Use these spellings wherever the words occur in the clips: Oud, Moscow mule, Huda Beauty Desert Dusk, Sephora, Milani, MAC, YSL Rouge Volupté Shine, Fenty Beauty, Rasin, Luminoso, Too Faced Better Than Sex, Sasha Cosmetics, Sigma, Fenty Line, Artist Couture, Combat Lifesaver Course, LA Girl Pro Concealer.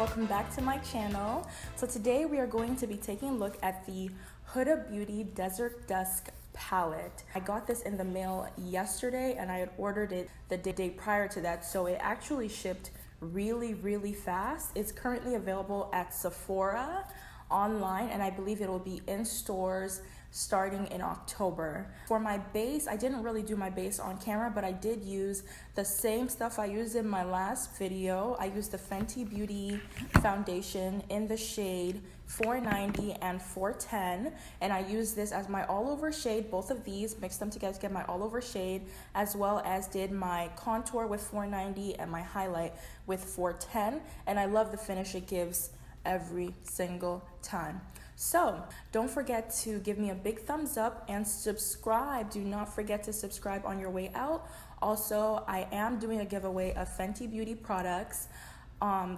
welcome back to my channel. So today we are going to be taking a look at the Huda Beauty Desert Dusk palette. I got this in the mail yesterday and I had ordered it the day prior to that, so it actually shipped really fast. It's currently available at Sephora online, and I believe it will be in stores starting in October. For my base, I didn't really do my base on camera, but I did use the same stuff I used in my last video. I used the Fenty Beauty foundation in the shade 490 and 410, and I used this as my all over shade. Both of these, mixed them together to get my all over shade, as well as did my contour with 490 and my highlight with 410, and I love the finish it gives every single time. So don't forget to give me a big thumbs up and subscribe. Do not forget to subscribe on your way out. Also, I am doing a giveaway of Fenty Beauty products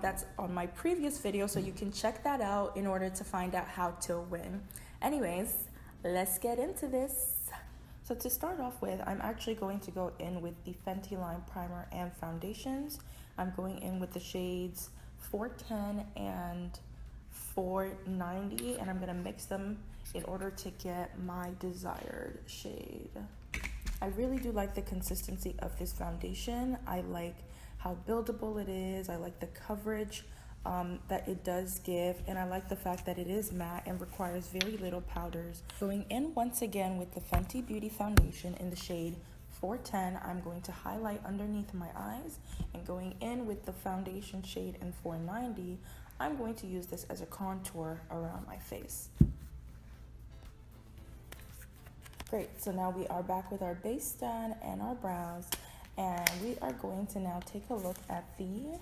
that's on my previous video, so you can check that out in order to find out how to win. Anyways, let's get into this. So to start off with, I'm actually going to go in with the Fenty Line primer and foundations. I'm going in with the shades 410 and 490, and I'm gonna mix them in order to get my desired shade. I really do like the consistency of this foundation. I like how buildable it is. I like the coverage that it does give, and I like the fact that it is matte and requires very little powders. Going in once again with the Fenty Beauty foundation in the shade 410, I'm going to highlight underneath my eyes, and going in with the foundation shade in 490, I'm going to use this as a contour around my face. Great, so now we are back with our base done and our brows, and we are going to now take a look at the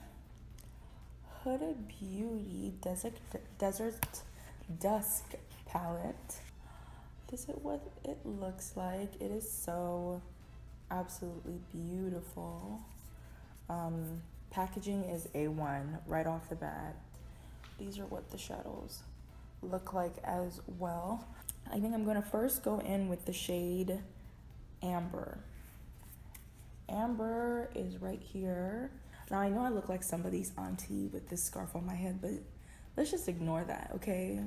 Huda Beauty Desert Dusk palette. This is what it looks like. It is so absolutely beautiful. Packaging is A1 right off the bat. These are what the shadows look like as well. I think I'm gonna first go in with the shade Amber. Amber is right here. Now I know I look like somebody's auntie with this scarf on my head, but let's just ignore that, okay?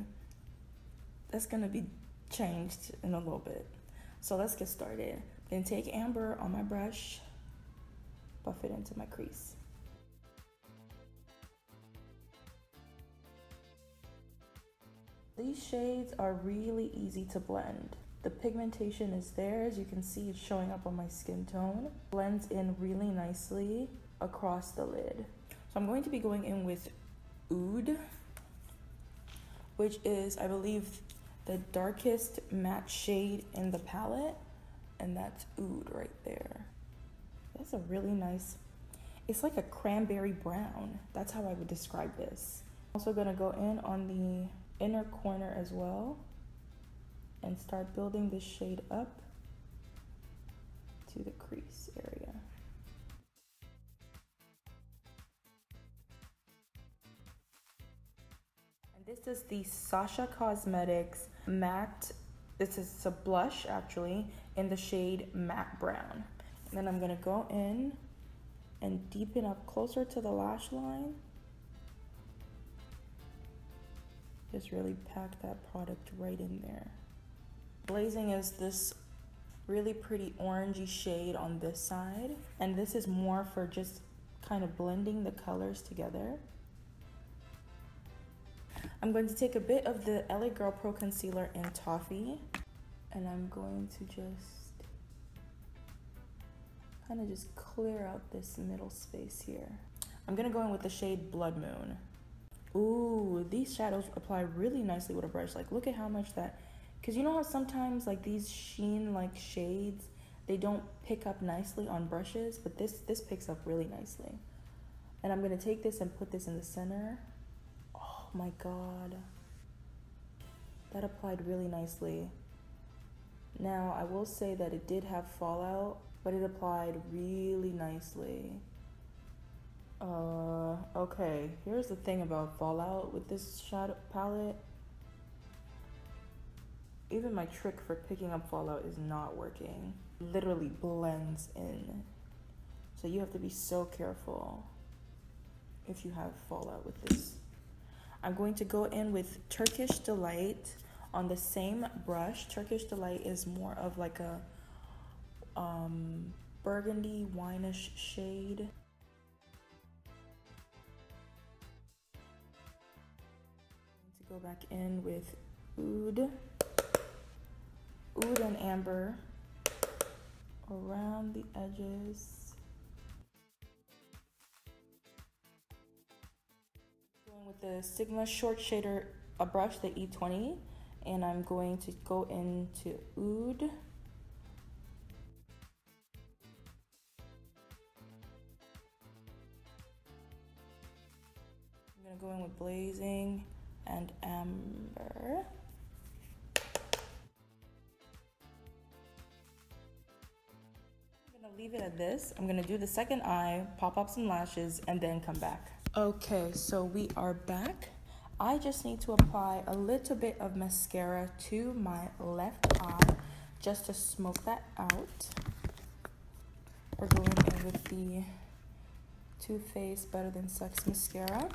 That's gonna be changed in a little bit. So let's get started. Then take Amber on my brush, buff it into my crease. These shades are really easy to blend. The pigmentation is there, as you can see it's showing up on my skin tone. Blends in really nicely across the lid. So I'm going to be going in with Oud, which is, I believe, the darkest matte shade in the palette, and that's Oud right there. That's a really nice, it's like a cranberry brown. That's how I would describe this. I'm also gonna go in on the inner corner as well and start building this shade up to the crease area. And this is the Sasha Cosmetics Matte, this is a blush actually, in the shade Matte Brown. Then I'm gonna go in and deepen up closer to the lash line. Just really pack that product right in there. Blazing is this really pretty orangey shade on this side, and this is more for just kind of blending the colors together. I'm going to take a bit of the LA Girl Pro Concealer in Toffee, and I'm going to just kind of just clear out this middle space here. I'm gonna go in with the shade Blood Moon. Ooh, these shadows apply really nicely with a brush. Like, look at how much that, because you know how sometimes like these sheen like shades, they don't pick up nicely on brushes, but this picks up really nicely. And I'm gonna take this and put this in the center. Oh my God, that applied really nicely. Now I will say that it did have fallout, but it applied really nicely. Okay, here's the thing about fallout with this shadow palette. Even my trick for picking up fallout is not working. Literally blends in. So you have to be so careful if you have fallout with this I'm going to go in with Turkish Delight on the same brush. Turkish Delight is more of like a burgundy wine-ish shade. I'm going to go back in with Oud and Amber around the edges. Going with the Sigma short shader, a brush, the E20, and I'm going to go into Oud. I'm gonna go in with Blazing and Amber. I'm gonna leave it at this. I'm gonna do the second eye, pop up some lashes, and then come back. Okay, so we are back. I just need to apply a little bit of mascara to my left eye just to smoke that out. We're going in with the Too Faced Better Than Sex mascara.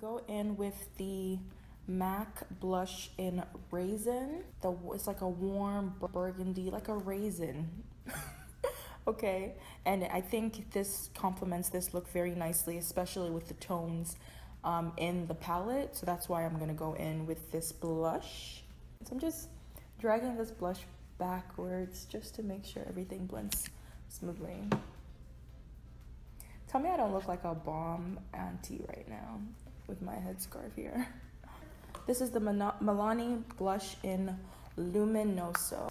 Go in with the MAC blush in Raisin. It's like a warm burgundy, like a raisin. Okay, and I think this complements this look very nicely, especially with the tones in the palette. So that's why I'm gonna go in with this blush. So I'm just dragging this blush backwards just to make sure everything blends smoothly. Tell me I don't look like a bomb auntie right now with my headscarf here. This is the Milani blush in Luminoso.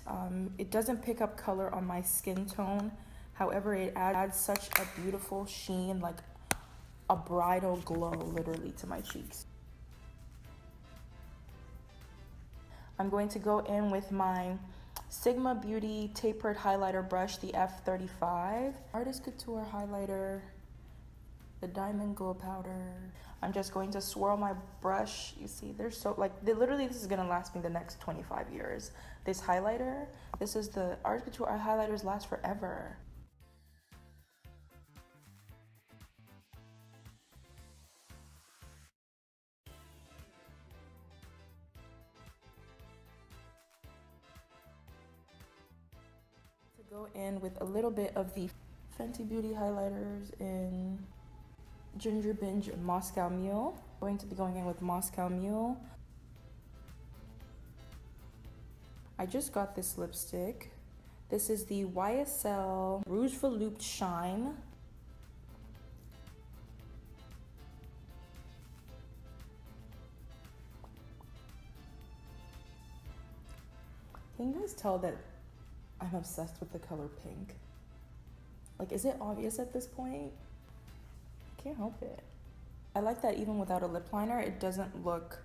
It doesn't pick up color on my skin tone. However, it adds such a beautiful sheen, like a bridal glow literally to my cheeks. I'm going to go in with my Sigma Beauty tapered highlighter brush, the F35. Artist Couture highlighter, the Diamond Glow powder. I'm just going to swirl my brush. You see, they're so, like, they literally, this is gonna last me the next 25 years. This highlighter, this is the Artist Couture highlighters last forever. To go in with a little bit of the Fenty Beauty highlighters in Ginger Binge Moscow Mule. Going to be going in with Moscow Mule. I just got this lipstick. This is the YSL Rouge Volupté Shine. Can you guys tell that I'm obsessed with the color pink? Like, is it obvious at this point? Can't help it. I like that even without a lip liner, it doesn't look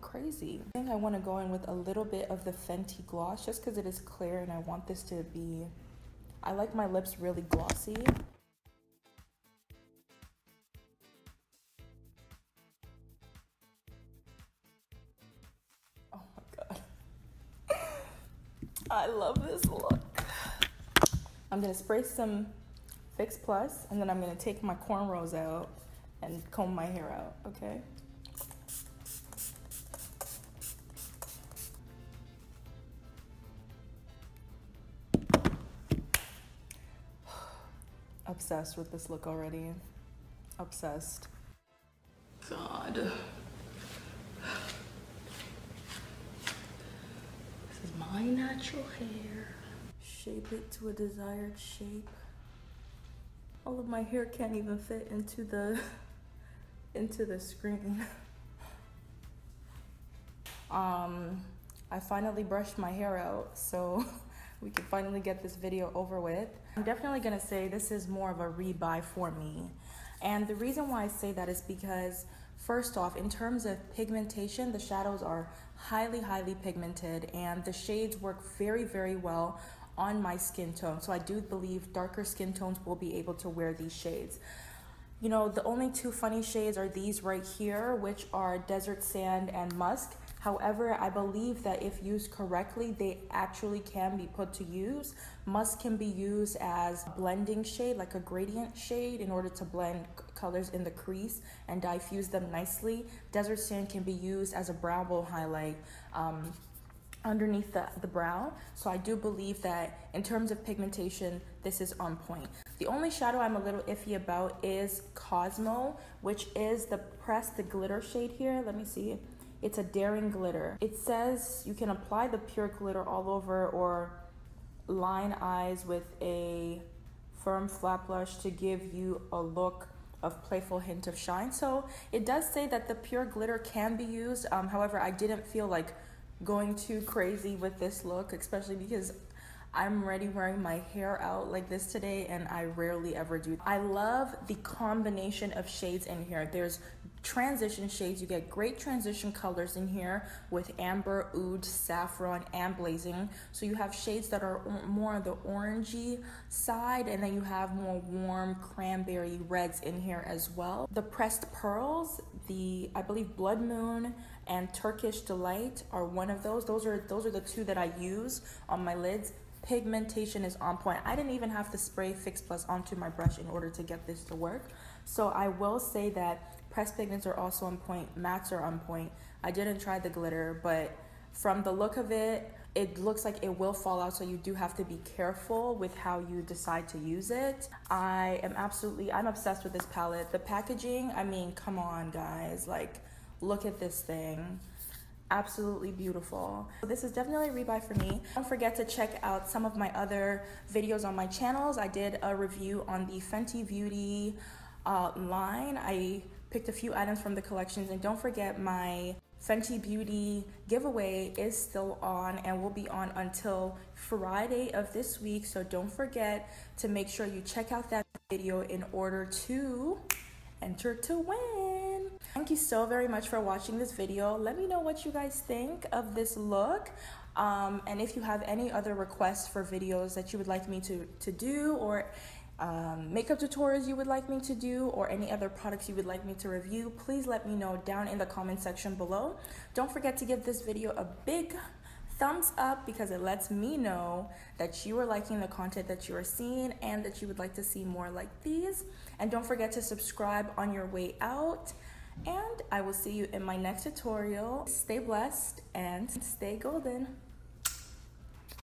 crazy. I think I want to go in with a little bit of the Fenty gloss just because it is clear and I want this to be, I like my lips really glossy. Oh my god. I love this look. I'm gonna spray some Fix Plus, and then I'm gonna take my cornrows out and comb my hair out, okay? Obsessed with this look already. Obsessed. God. This is my natural hair. Shape it to a desired shape. All of my hair can't even fit into the screen. I finally brushed my hair out, so we can finally get this video over with. I'm definitely gonna say this is more of a rebuy for me. And the reason why I say that is because, first off, in terms of pigmentation, the shadows are highly, highly pigmented and the shades work very, very well on my skin tone. So I do believe darker skin tones will be able to wear these shades. You know, the only two funny shades are these right here, which are Desert Sand and Musk. However, I believe that if used correctly, they actually can be put to use. Musk can be used as a blending shade, like a gradient shade, in order to blend colors in the crease and diffuse them nicely. Desert Sand can be used as a brow bone highlight underneath the brow. So I do believe that in terms of pigmentation, this is on point. The only shadow I'm a little iffy about is Cosmo, which is the glitter shade here. Let me see. It's a Daring Glitter. It says you can apply the pure glitter all over or line eyes with a firm flat blush to give you a look of playful hint of shine. So it does say that the pure glitter can be used. However, I didn't feel like going too crazy with this look, especially because I'm already wearing my hair out like this today, and I rarely ever do. I love the combination of shades in here. There's transition shades. You get great transition colors in here with amber, oud, saffron, and blazing. So you have shades that are more on the orangey side, and then you have more warm cranberry reds in here as well. The pressed pearls, I believe Blood Moon and Turkish Delight are one of those. Those are the two that I use on my lids. Pigmentation is on point. I didn't even have to spray Fix Plus onto my brush in order to get this to work. So I will say that pressed pigments are also on point. Mattes are on point. I didn't try the glitter, but from the look of it, it looks like it will fall out, so you do have to be careful with how you decide to use it. I'm obsessed with this palette. The packaging, I mean, come on, guys. Like, look at this thing. Absolutely beautiful. So this is definitely a rebuy for me. Don't forget to check out some of my other videos on my channels. I did a review on the Fenty Beauty line. I picked a few items from the collections, and don't forget my Fenty Beauty giveaway is still on and will be on until Friday of this week. So don't forget to make sure you check out that video in order to enter to win. Thank you so very much for watching this video. Let me know what you guys think of this look, and if you have any other requests for videos that you would like me to do, or makeup tutorials you would like me to do, or any other products you would like me to review, please let me know down in the comment section below. Don't forget to give this video a big thumbs up, because it lets me know that you are liking the content that you are seeing and that you would like to see more like these. And don't forget to subscribe on your way out, and I will see you in my next tutorial. Stay blessed and stay golden.